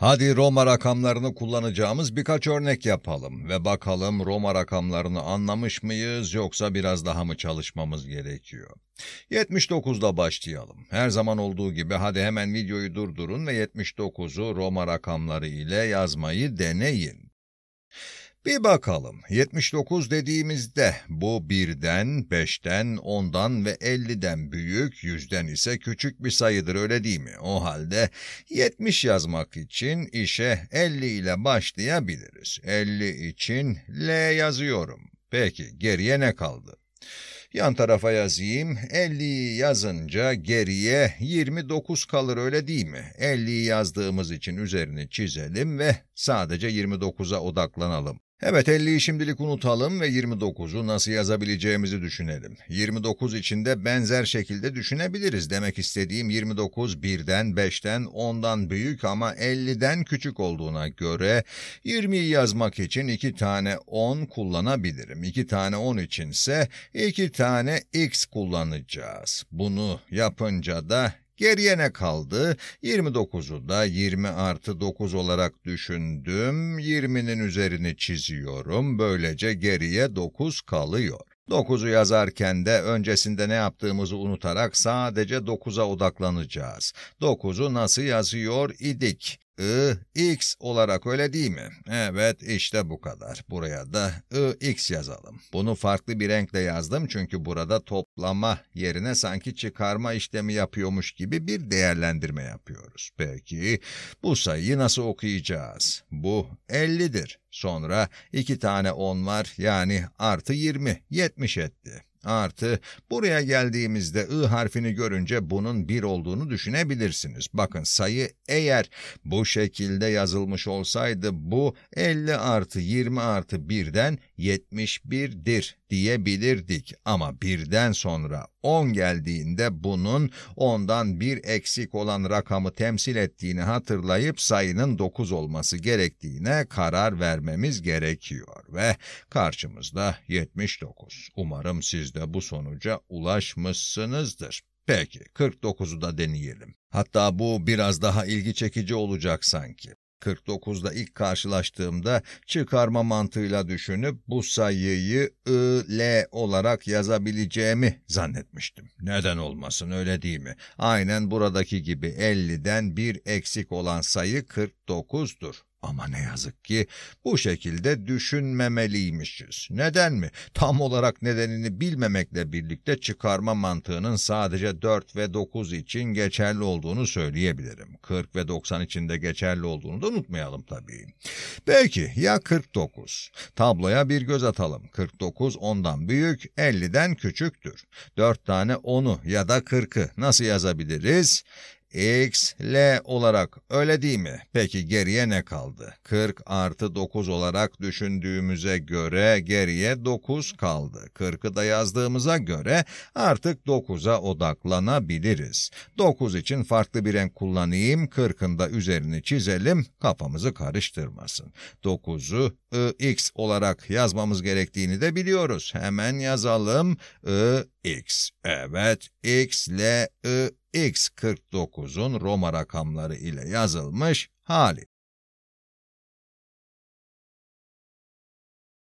Hadi Roma rakamlarını kullanacağımız birkaç örnek yapalım ve bakalım Roma rakamlarını anlamış mıyız yoksa biraz daha mı çalışmamız gerekiyor? 79'da başlayalım. Her zaman olduğu gibi hadi hemen videoyu durdurun ve 79'u Roma rakamları ile yazmayı deneyin. Bir bakalım, 79 dediğimizde bu 1'den, 5'ten, 10'dan ve 50'den büyük, 100'den ise küçük bir sayıdır, öyle değil mi? O halde 70 yazmak için işe 50 ile başlayabiliriz. 50 için L yazıyorum. Peki, geriye ne kaldı? Yan tarafa yazayım, 50'yi yazınca geriye 29 kalır, öyle değil mi? 50'yi yazdığımız için üzerini çizelim ve sadece 29'a odaklanalım. Evet, 50'yi şimdilik unutalım ve 29'u nasıl yazabileceğimizi düşünelim. 29 için de benzer şekilde düşünebiliriz. Demek istediğim 29 1'den, 5'ten, 10'dan büyük ama 50'den küçük olduğuna göre 20'yi yazmak için 2 tane 10 kullanabilirim. 2 tane 10 içinse 2 tane x kullanacağız. Bunu yapınca da geriye ne kaldı? 29'u da 20 artı 9 olarak düşündüm. 20'nin üzerini çiziyorum. Böylece geriye 9 kalıyor. 9'u yazarken de öncesinde ne yaptığımızı unutarak sadece 9'a odaklanacağız. 9'u nasıl yazıyor idik? X olarak, öyle değil mi? Evet, işte bu kadar. Buraya da X yazalım. Bunu farklı bir renkle yazdım çünkü burada toplama yerine sanki çıkarma işlemi yapıyormuş gibi bir değerlendirme yapıyoruz. Peki, bu sayıyı nasıl okuyacağız? Bu 50'dir. Sonra 2 tane 10 var, yani artı 20, 70 etti. Artı, buraya geldiğimizde I harfini görünce bunun 1 olduğunu düşünebilirsiniz. Bakın, sayı eğer bu şekilde yazılmış olsaydı bu 50 artı 20 artı 1'den 71'dir diyebilirdik. Ama 1'den sonra 10 geldiğinde bunun 10'dan 1 eksik olan rakamı temsil ettiğini hatırlayıp sayının 9 olması gerektiğine karar vermemiz gerekiyor. Ve karşımızda 79. Umarım siz de bu sonuca ulaşmışsınızdır. Peki, 49'u da deneyelim. Hatta bu biraz daha ilgi çekici olacak sanki. 49'da ilk karşılaştığımda çıkarma mantığıyla düşünüp bu sayıyı L olarak yazabileceğimi zannetmiştim. Neden olmasın, öyle değil mi? Aynen buradaki gibi 50'den bir eksik olan sayı 49'dur. Ama ne yazık ki bu şekilde düşünmemeliymişiz. Neden mi? Tam olarak nedenini bilmemekle birlikte çıkarma mantığının sadece 4 ve 9 için geçerli olduğunu söyleyebilirim. 40 ve 90 için de geçerli olduğunu da unutmayalım tabii. Peki ya 49? Tabloya bir göz atalım. 49 10'dan büyük, 50'den küçüktür. 4 tane 10'u ya da 40'ı nasıl yazabiliriz? X, L olarak, öyle değil mi? Peki geriye ne kaldı? 40 artı 9 olarak düşündüğümüze göre geriye 9 kaldı. 40'ı da yazdığımıza göre artık 9'a odaklanabiliriz. 9 için farklı bir renk kullanayım, 40'ın da üzerini çizelim, kafamızı karıştırmasın. 9'u X olarak yazmamız gerektiğini de biliyoruz. Hemen yazalım, X. Evet, X, L, X 49'un Roma rakamları ile yazılmış hali.